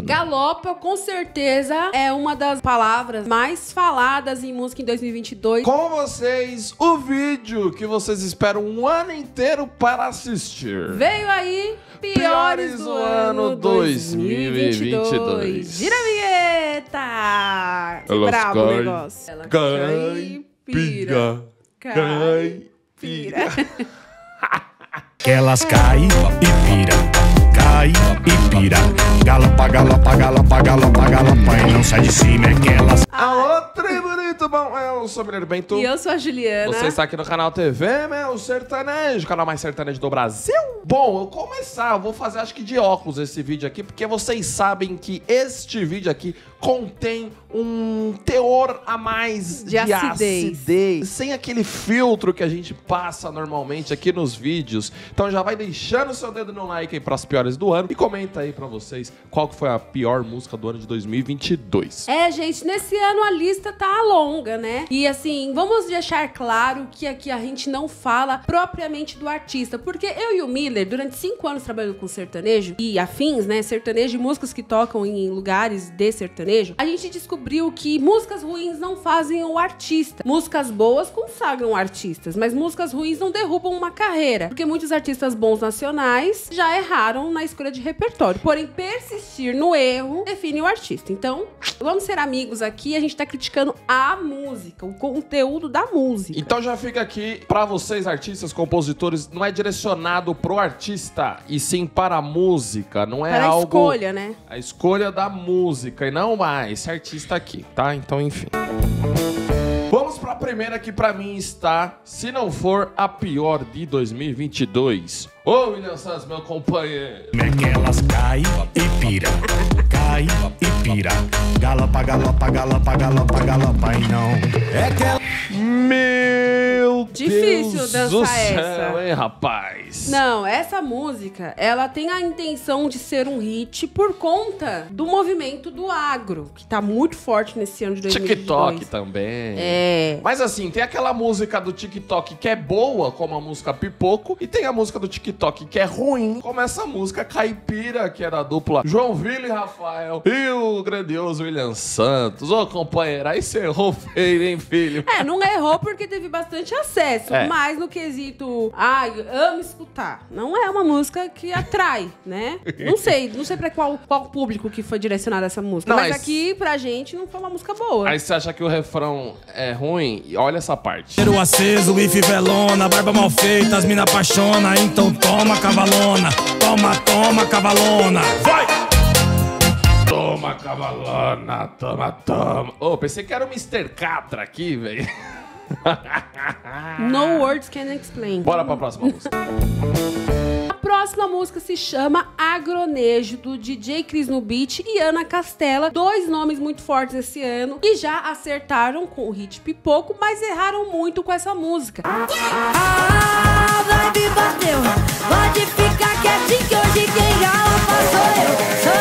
Galopa, com certeza, é uma das palavras mais faladas em música em 2022. Com vocês, o vídeo que vocês esperam um ano inteiro para assistir. Veio aí, Piores do Ano 2022. Vira a vinheta! Que brabo o negócio. Ela cai, pira, cai, pira. Elas caem e pira. Cai e pira, galopa, galopa, galopa, galopa, galopa, e não sai de cima é que elas... Alô, tribo, muito bom, eu sou o Mineiro Bento. E eu sou a Juliana. Você está aqui no canal TV Meu Sertanejo, o canal mais sertanejo do Brasil. Bom, eu começar, eu vou fazer acho que de óculos esse vídeo aqui, porque vocês sabem que este vídeo aqui contém um teor a mais de acidez. Sem aquele filtro que a gente passa normalmente aqui nos vídeos. Então já vai deixando seu dedo no like aí para as piores do ano. E comenta aí pra vocês qual que foi a pior música do ano de 2022. É, gente, nesse ano a lista tá longa, né? E assim, vamos deixar claro que aqui a gente não fala propriamente do artista. Porque eu e o Miller, durante 5 anos trabalhando com sertanejo e afins, né? Sertanejo e músicas que tocam em lugares de sertanejo. A gente descobriu que músicas ruins não fazem o artista. Músicas boas consagram artistas, mas músicas ruins não derrubam uma carreira. Porque muitos artistas bons nacionais já erraram na escolha de repertório. Porém, persistir no erro define o artista. Então, vamos ser amigos aqui. A gente tá criticando a música, o conteúdo da música. Então já fica aqui pra vocês, artistas, compositores, não é direcionado pro artista, e sim para a música. Não é algo... Para a escolha, né? A escolha da música, e não mais esse artista aqui, tá? Então, enfim. Vamos pra primeira que pra mim está, se não for a pior de 2022. Ô, William Sanz, meu companheiro. Mequelas cai e pira, cai e pira. Galopa, galopa, galopa, galopa, galopa, e não. É que ela... Meu difícil Deus dançar do céu, essa, hein, rapaz? Não, essa música, ela tem a intenção de ser um hit por conta do movimento do agro, que tá muito forte nesse ano de 2022. TikTok também. É. Mas assim, tem aquela música do TikTok que é boa, como a música Pipoco, e tem a música do TikTok que é ruim, como essa música Caipira, que era a dupla João Vila e Rafael, e o grandioso William Santos. Ô, companheiro, aí você errou feio, hein, filho? É, não errou porque teve bastante acesso, mas no quesito, ai, amo escutar, não é uma música que atrai, né? Não sei pra qual público que foi direcionada essa música, não, mas aqui pra gente não foi uma música boa. Aí você acha que o refrão é ruim? E olha essa parte. Cheiro aceso e fivelona, barba mal feita, as mina apaixona, então toma cavalona, toma, toma cavalona, vai! Toma, cavalona, toma, toma. Ô, pensei que era o Mr. Catra aqui, velho. No words can explain. Bora pra próxima música. A próxima música se chama Agronejo, do DJ Chris no Beach e Ana Castela, dois nomes muito fortes esse ano, e já acertaram com o hit Pipoco, mas erraram muito com essa música. Ah, vai me bateu, pode ficar quietinho que hoje quem galopa sou eu, sou eu, sou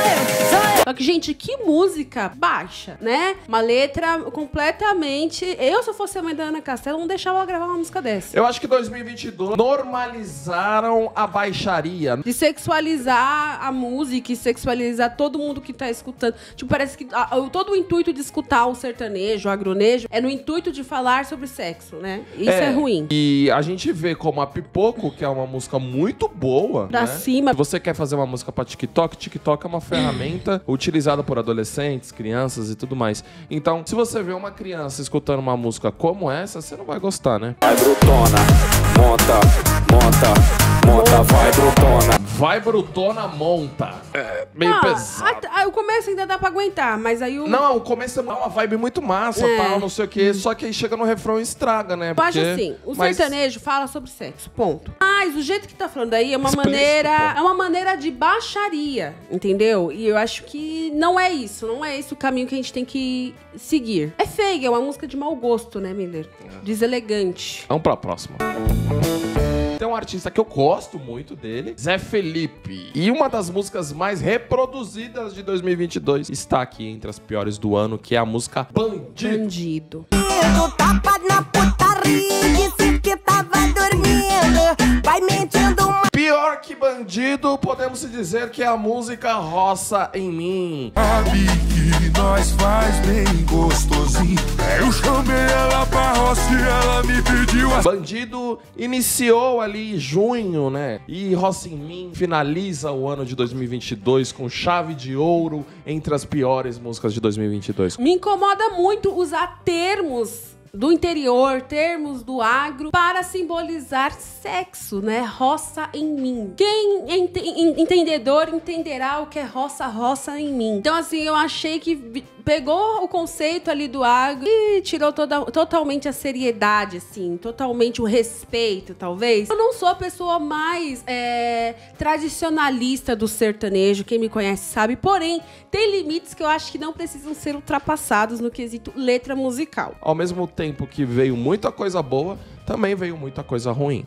eu. Só que, gente, que música baixa, né? Uma letra completamente... Eu, se eu fosse a mãe da Ana Castela, não deixava ela gravar uma música dessa. Eu acho que 2022 normalizaram a baixaria. De sexualizar a música e sexualizar todo mundo que tá escutando. Tipo, parece que todo o intuito de escutar o sertanejo, o agronejo, é no intuito de falar sobre sexo, né? Isso é ruim. E a gente vê como a Pipoco, que é uma música muito boa, pra cima. Se você quer fazer uma música pra TikTok, TikTok é uma ferramenta utilizada por adolescentes, crianças e tudo mais. Então, se você vê uma criança escutando uma música como essa, você não vai gostar, né? Vai, brutona, monta, monta. Monta, vai brutona. Vai brutona, monta. É, meio pesado. O começo ainda dá pra aguentar, mas aí o... Não, o começo é uma vibe muito massa, tal, não sei o quê. Só que aí chega no refrão e estraga, né? Eu acho assim, o sertanejo fala sobre sexo, ponto. Mas o jeito que tá falando aí é uma maneira... É uma maneira de baixaria, entendeu? E eu acho que não é isso. Não é esse o caminho que a gente tem que seguir. É feio, é uma música de mau gosto, né, Miller? Deselegante. Vamos pra próxima. Tem um artista que eu gosto muito dele, Zé Felipe. E uma das músicas mais reproduzidas de 2022 está aqui entre as piores do ano, que é a música Bandido. Bandido. Disse que tava dormindo, vai mentindo uma... Pior que bandido, podemos dizer que a música roça em mim. Sabe que nós faz bem gostosinho. Eu chamei ela pra roça e ela me pediu a... Bandido iniciou ali em junho, né? E roça em mim finaliza o ano de 2022 com chave de ouro entre as piores músicas de 2022. Me incomoda muito usar termos do interior, termos do agro, para simbolizar sexo, né? Roça em mim. Quem é entendedor entenderá o que é roça, roça em mim. Então, assim, eu achei que pegou o conceito ali do agro e tirou totalmente a seriedade, assim, totalmente o respeito, talvez. Eu não sou a pessoa mais tradicionalista do sertanejo, quem me conhece sabe, porém, tem limites que eu acho que não precisam ser ultrapassados no quesito letra musical. Ao mesmo tempo que veio muita coisa boa, também veio muita coisa ruim.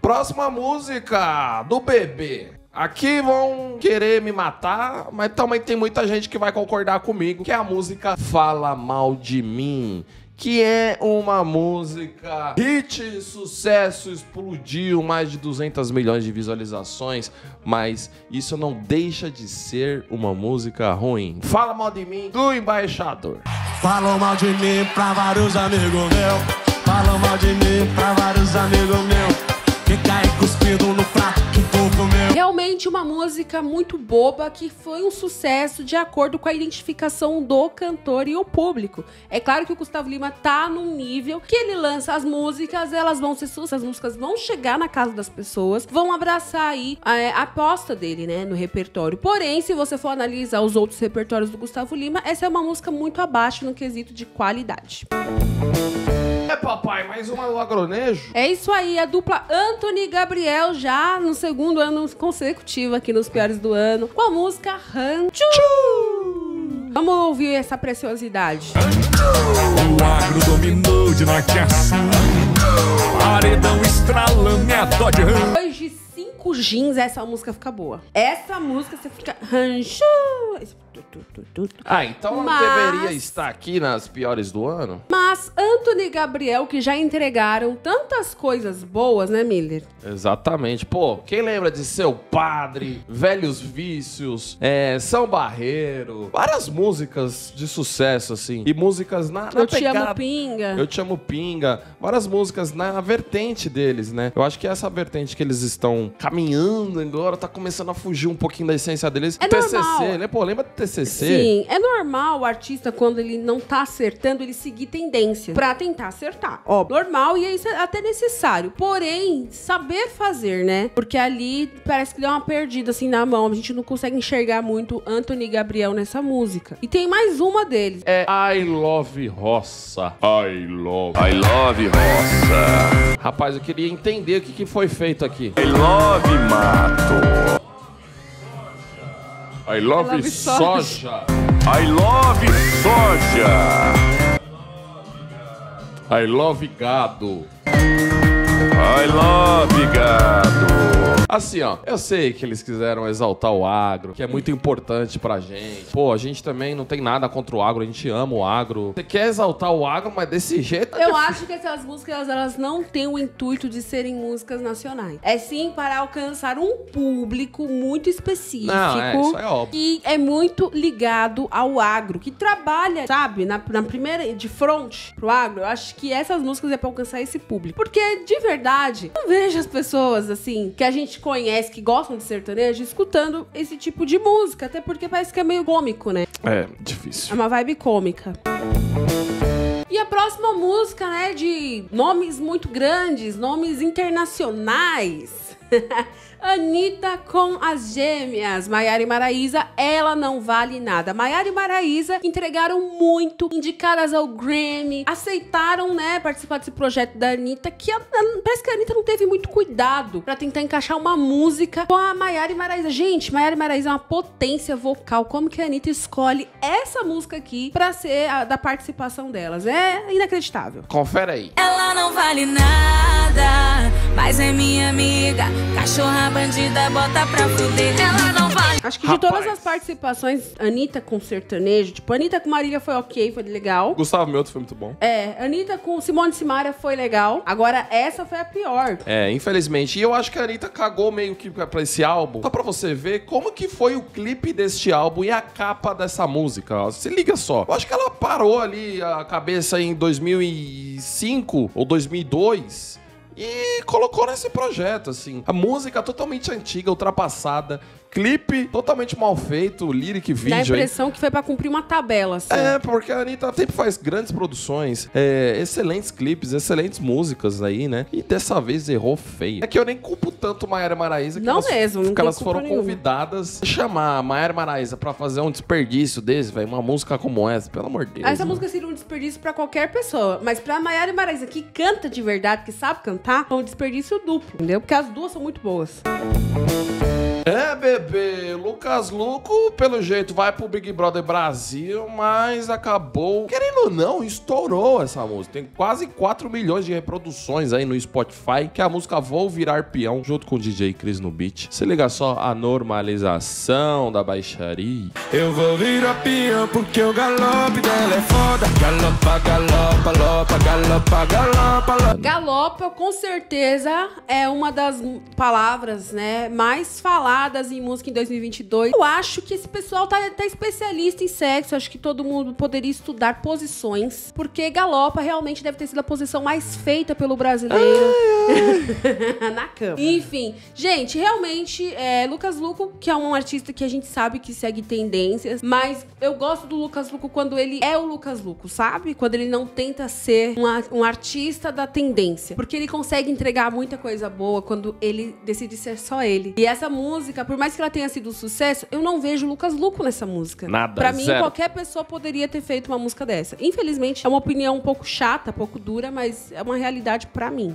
Próxima música do bebê. Aqui vão querer me matar, mas também tem muita gente que vai concordar comigo, que é a música Fala Mal de Mim, que é uma música hit, sucesso, explodiu, mais de 200 milhões de visualizações, mas isso não deixa de ser uma música ruim. Fala Mal de Mim do Embaixador. Falou mal de mim pra vários amigos meus, falou mal de mim pra vários amigos meus, que cai cuspido no prato. Realmente uma música muito boba que foi um sucesso de acordo com a identificação do cantor e o público. É claro que o Gustavo Lima tá num nível que ele lança as músicas, elas vão ser sucesso, as músicas vão chegar na casa das pessoas, vão abraçar aí a aposta dele, né, no repertório. Porém, se você for analisar os outros repertórios do Gustavo Lima, essa é uma música muito abaixo no quesito de qualidade. É, papai, mais uma lagronejo. É isso aí, a dupla Anthony e Gabriel já no segundo ano consecutivo aqui nos piores do ano, com a música Rancho. Vamos ouvir essa preciosidade. O agro dominou de norte a sul, paredão estralando e a Dodge Ram. Depois de 5 jeans, essa música fica boa. Essa música você fica Rancho. Ah, então mas... não deveria estar aqui nas piores do ano? Mas Anthony e Gabriel, que já entregaram tantas coisas boas, né, Miller? Exatamente. Pô, quem lembra de Seu Padre, Velhos Vícios, São Barreiro, várias músicas de sucesso, assim. E músicas na Eu Te Amo Pinga. Eu Te Amo Pinga. Várias músicas na vertente deles, né? Eu acho que essa vertente que eles estão caminhando agora tá começando a fugir um pouquinho da essência deles. É TCC, normal, né? Pô, lembra do TCC? Sim, é normal o artista, quando ele não tá acertando, ele seguir tendência pra tentar acertar. Ó, normal, e isso é até necessário. Porém, saber fazer, né? Porque ali parece que deu uma perdida, assim, na mão. A gente não consegue enxergar muito Anthony e Gabriel nessa música. E tem mais uma deles. É I Love Roça. I Love Roça. Rapaz, eu queria entender o que foi feito aqui. I Love Mato. I love soja. I love soja. I love gado. I love gado. Assim, ó, eu sei que eles quiseram exaltar o agro, que é muito importante pra gente. Pô, a gente também não tem nada contra o agro, a gente ama o agro. Você quer exaltar o agro, mas desse jeito... Eu acho que essas músicas, elas não têm o intuito de serem músicas nacionais. É sim para alcançar um público muito específico. Não, isso é óbvio. E é muito ligado ao agro, que trabalha, sabe, na primeira, de frente pro agro. Eu acho que essas músicas é pra alcançar esse público. Porque, de verdade, não vejo as pessoas, assim, que a gente conhece, que gostam de sertanejo, escutando esse tipo de música, até porque parece que é meio cômico, né? É, difícil. É uma vibe cômica. E a próxima música, né, de nomes muito grandes, nomes internacionais. Anitta com as gêmeas Maiara e Maraisa, Ela Não Vale Nada. Maiara e Maraisa entregaram muito, indicadas ao Grammy, aceitaram, né, participar desse projeto da Anitta, que parece que a Anitta não teve muito cuidado pra tentar encaixar uma música com a Maiara e Maraisa. Gente, Maiara e Maraisa é uma potência vocal, como que a Anitta escolhe essa música aqui pra ser da participação delas? É inacreditável. Confere aí. Ela não vale nada, nada, mas é minha amiga, cachorra bandida, bota pra fuder, ela não vai. Acho que de todas as participações, Anitta com sertanejo, tipo, Anitta com Marília foi ok, foi legal. Gustavo Mioto foi muito bom. É, Anitta com Simone Simaria foi legal. Agora, essa foi a pior. É, infelizmente. E eu acho que a Anitta cagou meio que pra esse álbum. Só pra você ver como que foi o clipe deste álbum e a capa dessa música. Se liga só. Eu acho que ela parou ali a cabeça em 2005 ou 2002 e colocou nesse projeto, assim. A música totalmente antiga, ultrapassada. Clipe totalmente mal feito, lyric vídeo. Dá a impressão aí que foi pra cumprir uma tabela, assim. É, porque a Anitta sempre faz grandes produções, excelentes clipes, excelentes músicas aí, né? E dessa vez errou feio. É que eu nem culpo tanto Maiara e Maraisa. Não mesmo, porque elas foram convidadas a chamar Maiara e Maraisa pra fazer um desperdício desse, velho. Uma música como essa, pelo amor de Deus. Essa música seria um desperdício pra qualquer pessoa. Mas pra Maiara e Maraisa, que canta de verdade, que sabe cantar, é um desperdício duplo, entendeu? Porque as duas são muito boas. É, bebê, Lucas Lucco, pelo jeito, vai pro Big Brother Brasil, mas acabou, querendo ou não, estourou essa música. Tem quase 4 milhões de reproduções aí no Spotify, que é a música Vou Virar Peão, junto com o DJ Chris no Beach. Se liga só a normalização da baixaria. Eu vou virar peão porque o galope dela é foda. Galopa, galopa, lopa, galopa, galopa, lopa. Galopa, com certeza, é uma das palavras, né, mais faladas em música em 2022. Eu acho que esse pessoal tá até especialista em sexo. Eu acho que todo mundo poderia estudar posições, porque galopa realmente deve ter sido a posição mais feita pelo brasileiro. Na cama. Enfim, gente, realmente, Lucas Lucco, que é um artista que a gente sabe que segue tendências, mas eu gosto do Lucas Lucco quando ele é o Lucas Lucco, sabe? Quando ele não tenta ser um artista da tendência, porque ele consegue entregar muita coisa boa quando ele decide ser só ele. E essa música, por mais que ela tenha sido um sucesso, eu não vejo Lucas Lucco nessa música. Nada, pra mim, zero. Qualquer pessoa poderia ter feito uma música dessa. Infelizmente, é uma opinião um pouco chata, um pouco dura, mas é uma realidade pra mim.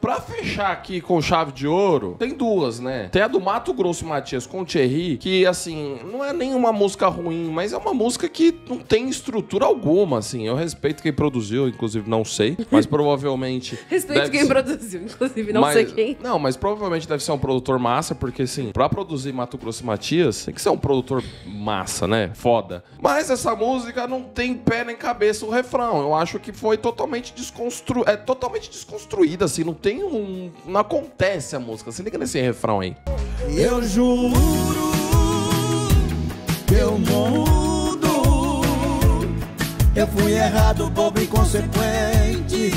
Pra fechar aqui com chave de ouro, tem duas, né? Tem a do Mato Grosso e Matias com o Thierry, que, assim, não é nenhuma música ruim, mas é uma música que não tem estrutura alguma, assim. Eu respeito quem produziu, inclusive não sei, mas provavelmente... Respeito quem produziu, inclusive não sei quem. Não, mas provavelmente deve ser um produtor massa, porque, assim, pra produzir Mato Grosso e Matias, tem que ser um produtor massa, né? Foda. Mas essa música não tem pé nem cabeça o refrão. Eu acho que foi totalmente desconstruída, assim, não tem... Não acontece a música. Se liga nesse refrão aí. Eu juro que eu mudo. Eu fui errado, bobo e inconsequente.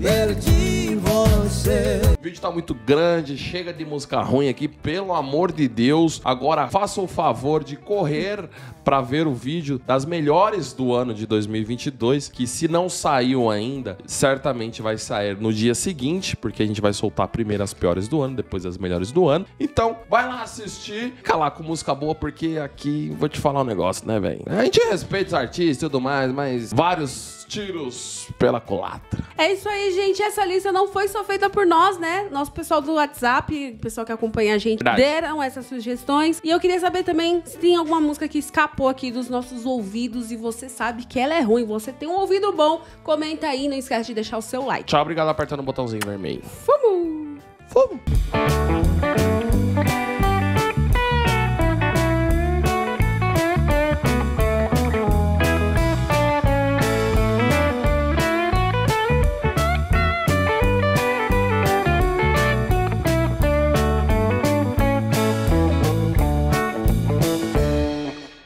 Perdi você. O vídeo tá muito grande, chega de música ruim aqui, pelo amor de Deus. Agora faça o favor de correr pra ver o vídeo das melhores do ano de 2022, que se não saiu ainda, certamente vai sair no dia seguinte, porque a gente vai soltar primeiro as piores do ano, depois as melhores do ano. Então, vai lá assistir, fica lá com música boa, porque aqui, vou te falar um negócio, né, velho? A gente respeita os artistas e tudo mais, mas vários tiros pela culatra. É isso aí, gente. Essa lista não foi só feita por nós, né? Nosso pessoal do WhatsApp, pessoal que acompanha a gente, deram essas sugestões. E eu queria saber também se tem alguma música que escapou aqui dos nossos ouvidos e você sabe que ela é ruim. Você tem um ouvido bom. Comenta aí, não esquece de deixar o seu like. Tchau, obrigado. Apertando o botãozinho vermelho. Fomos! Fomos!